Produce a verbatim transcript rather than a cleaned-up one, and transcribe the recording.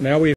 Now we